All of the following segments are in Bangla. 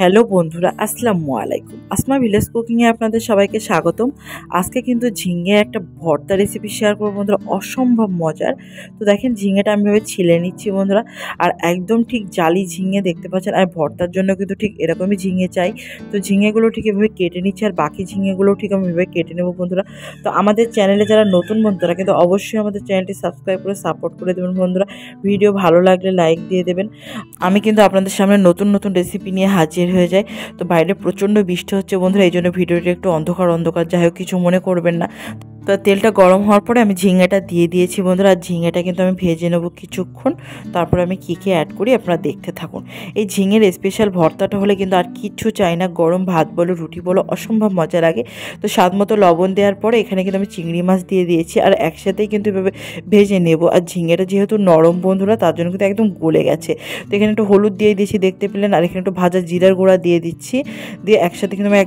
हेलो बंधुरा आसलामु आलाइकुम आसमा विलेज कुकिंग आपनादेर सबाइके स्वागतम। आजके किन्तु झिंगे एक भर्ता रेसिपि शेयर करब बंधुरा, असम्भव मजार। तो देखें झिंगेटा आमि एभाबे छिले निच्छि बंधुरा, और एकदम ठीक जाली झिंगे देखते पाच्छेन। और भर्तार जोन्नो किन्तु ठीक एरकमई झिंगे चाइ। तो झिंगेगुलो ठीक एभाबे केटे निच्छि, और बाकी झिंगेगुलो ठीक आमि एभाबे केटे नेब बंधुरा। तो आमादेर चैनेले जारा नतुन बंधुरा किन्तु अवश्यई आमादेर चैनेलटी सबस्क्राइब करे सापोर्ट करे देबेन बंधुरा। भिडियो भालो लागले लाइक दिये देबेन। आमि किन्तु आपनादेर सामने नतुन नतुन रेसिपि निये हाजिर হয়ে যায়। তো বাইরে প্রচন্ড বৃষ্টি হচ্ছে বন্ধুরা, এই জন্য ভিডিওটা একটু অন্ধকার অন্ধকার, যাই হোক কিছু মনে করবেন না। তো তেলটা গরম হওয়ার পরে আমি ঝিঙেটা দিয়ে দিয়েছি বন্ধুরা। আর ঝিঙেটা কিন্তু আমি ভেজে নেব কিছুক্ষণ, তারপরে আমি কী কী অ্যাড করি আপনারা দেখতে থাকুন। এই ঝিঙের স্পেশাল ভর্তাটা হলে কিন্তু আর কিছু চাই না, গরম ভাত বলো রুটি বলো অসম্ভব মজা লাগে। তো স্বাদ মতো লবণ দেওয়ার পরে এখানে কিন্তু আমি চিংড়ি মাছ দিয়ে দিয়েছি, আর একসাথেই কিন্তু এভাবে ভেজে নেব। আর ঝিঙেটা যেহেতু নরম বন্ধুরা, তার জন্য কিন্তু একদম গলে গেছে। তো এখানে একটু হলুদ দিয়ে দিয়েছি দেখতে পেলেন, আর এখানে একটু ভাজা জিরার গুঁড়া দিয়ে দিচ্ছি, দিয়ে একসাথে কিন্তু আমি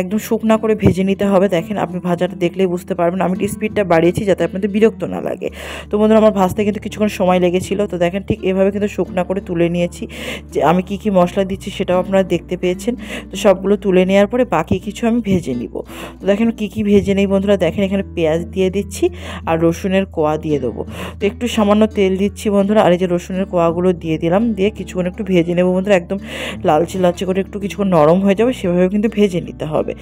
একদম শুকনা করে ভেজে নিতে হবে। দেখেন আপনি ভাজাটা বুঝতে পারবেন, আমি স্পিডটা বাড়িয়েছি যাতে আপনাদের বিরক্ত না লাগে। তো বন্ধুরা আমার ভাজতে কিন্তু কিছুক্ষণ সময় লেগেছিল। তো দেখেন ঠিক এভাবে কিন্তু শুকনা করে তুলে নিয়েছি। যে আমি কি কি মশলা দিচ্ছি সেটাও আপনারা দেখতে পেয়েছেন। তো সবগুলো তুলে নেওয়ার পরে বাকি কিছু আমি ভেজে নিব। তো দেখেন কি কি ভেজে নেই বন্ধুরা, দেখেন এখানে পেঁয়াজ দিয়ে দিচ্ছি, আর রসুনের কোয়া দিয়ে দেবো। তো একটু সামান্য তেল দিচ্ছি বন্ধুরা, আর এই যে রসুনের কোয়াগুলো দিয়ে দিলাম, দিয়ে কিছুক্ষণ একটু ভেজে নেব বন্ধুরা। একদম লালচে লালচে করে একটু কিছুক্ষণ নরম হয়ে যাবে, সেভাবে কিন্তু ভেজে নিতে হবে।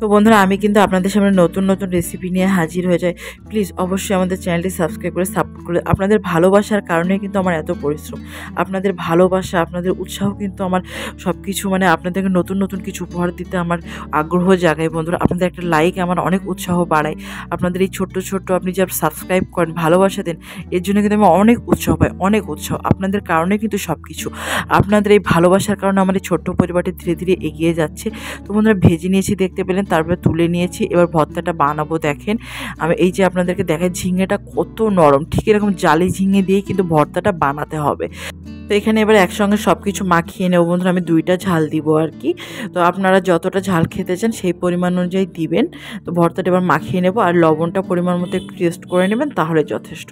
তো বন্ধুরা আমি কিন্তু আপনাদের সামনে নতুন নতুন রেসিপি নিয়ে হাজির হয়ে যাই। প্লিজ অবশ্যই আমাদের চ্যানেলটি সাবস্ক্রাইব করে সাপোর্ট করে। আপনাদের ভালোবাসার কারণে কিন্তু আমার এত পরিশ্রম, আপনাদের ভালোবাসা আপনাদের উৎসাহ কিন্তু আমার সব কিছু, মানে আপনাদেরকে নতুন নতুন কিছু উপহার দিতে আমার আগ্রহ জাগায় বন্ধুরা। আপনাদের একটা লাইক আমার অনেক উৎসাহ বাড়ায়। আপনাদের এই ছোট্ট ছোট্ট আপনি যে সাবস্ক্রাইব করেন, ভালোবাসা দেন, এর জন্য কিন্তু আমি অনেক উৎসাহ পাই, অনেক উৎসাহ। আপনাদের কারণে কিন্তু সব কিছু, আপনাদের এই ভালোবাসার কারণে আমার এই ছোট্ট পরিবারটি ধীরে ধীরে এগিয়ে যাচ্ছে। তো বন্ধুরা ভেজে নিয়েছি দেখতে পেলেন, তারপরে তুলে নিয়েছি। এবার ভর্তাটা বানাবো। দেখেন আমি এই যে আপনাদেরকে দেখাই, ঝিঙেটা কত নরম, ঠিক এরকম জালি ঝিঙে দিয়েই কিন্তু ভর্তাটা বানাতে হবে। তো এখানে এবার একসঙ্গে সব কিছু মাখিয়ে নেব বন্ধুরা। আমি দুইটা ঝাল দিব আর কি, তো আপনারা যতটা ঝাল খেতে চান সেই পরিমাণ অনুযায়ী দিবেন। তো ভর্তাটা এবার মাখিয়ে নেব, আর লবণটা পরিমাণ মতো একটু টেস্ট করে নেবেন, তাহলে যথেষ্ট।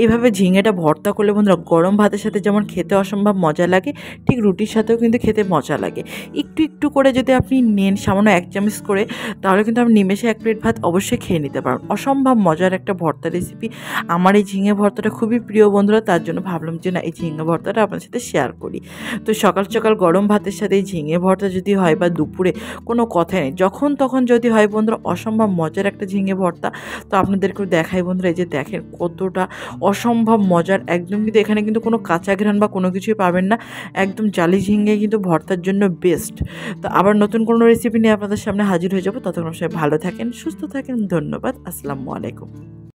এইভাবে ঝিঙেটা ভর্তা করলে বন্ধুরা গরম ভাতের সাথে যেমন খেতে অসম্ভব মজা লাগে, ঠিক রুটির সাথেও কিন্তু খেতে মজা লাগে। একটু একটু করে যদি আপনি নেন, সামান্য 1 চামচ করে, তাহলে কিন্তু আপনি নিমেষে 1 প্লেট ভাত অবশ্যই খেয়ে নিতে পারবেন। অসম্ভব মজার একটা ভর্তা রেসিপি। আমার এই ঝিঙে ভর্তাটা খুবই প্রিয় বন্ধুরা, তার জন্য ভাবলাম যে না এই ঝিঙে ভর্তাটা আপনার সাথে শেয়ার করি। তো সকাল সকাল গরম ভাতের সাথে এই ঝিঙে ভর্তা যদি হয়, বা দুপুরে, কোনো কথা নেই, যখন তখন যদি হয় বন্ধুরা, অসম্ভব মজার একটা ঝিঙে ভর্তা। তো আপনাদেরকেও দেখাই বন্ধুরা, এই যে দেখেন কতটা অসম্ভব মজার একদম। কিন্তু এখানে কিন্তু কোনো কাঁচা ঘ্রাণ বা কোনো কিছুই পাবেন না, একদম জালি ঝিঙে কিন্তু ভর্তার জন্য বেস্ট। তো আবার নতুন কোনো রেসিপি নিয়ে আপনাদের সামনে হাজির হয়ে যাবো। ততক্ষণ সবাই ভালো থাকেন, সুস্থ থাকেন। ধন্যবাদ। আসসালামু আলাইকুম।